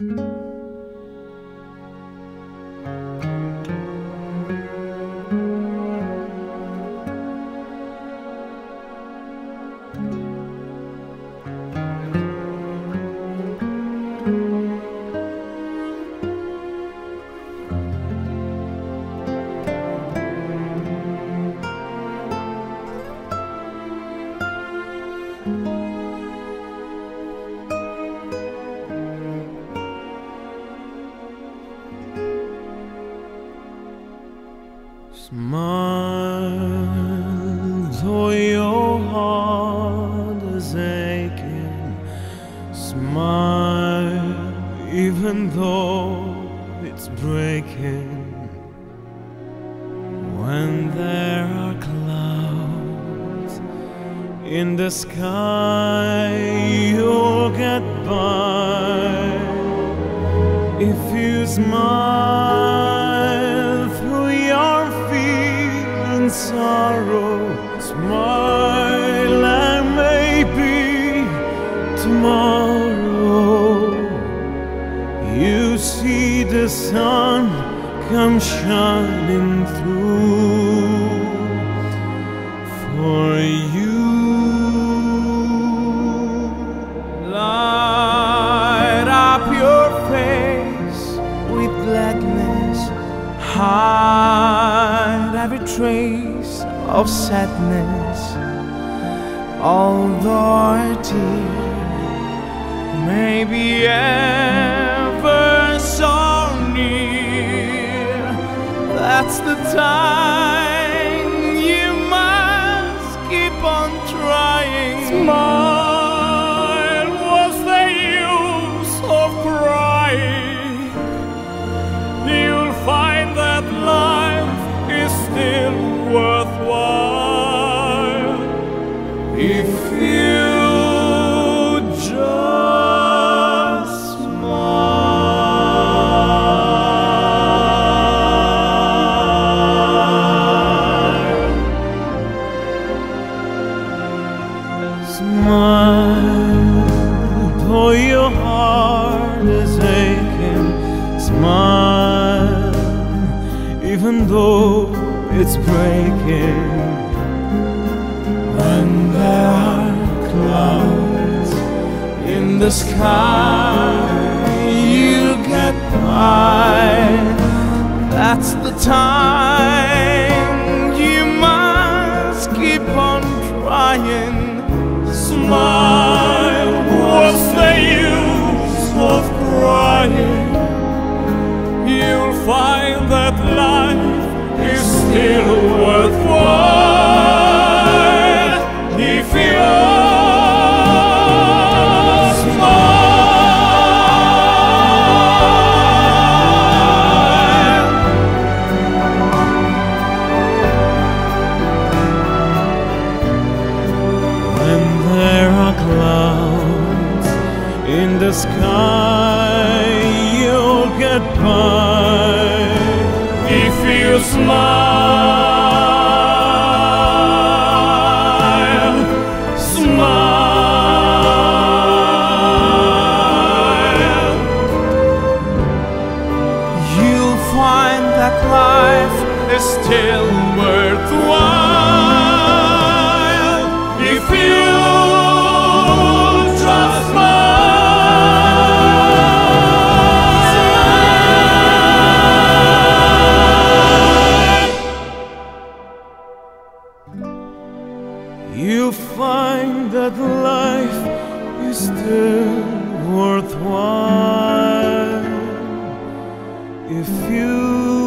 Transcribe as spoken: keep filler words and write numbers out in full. Smile, though your heart is aching. Smile, even though it's breaking. When there are clouds in the sky, you'll get by if you smile. Sorrow, smile, and maybe tomorrow you see the sun come shining through for you. Light up your face with gladness, hide every trace of sadness. Although a tear may be ever so near, that's the time you must keep on trying. Smile, what's the use of crying? You'll find that life is still worth if you just smile. Smile, though your heart is aching. Smile, even though it's breaking. When there are clouds in the sky, you get by. That's the time you must keep on trying. Smile, what's the use of crying? You'll find that life is still worthwhile. In the sky, you'll get by if you smile. Smile, you'll find that life is still worthwhile if you you find that life is still worthwhile if you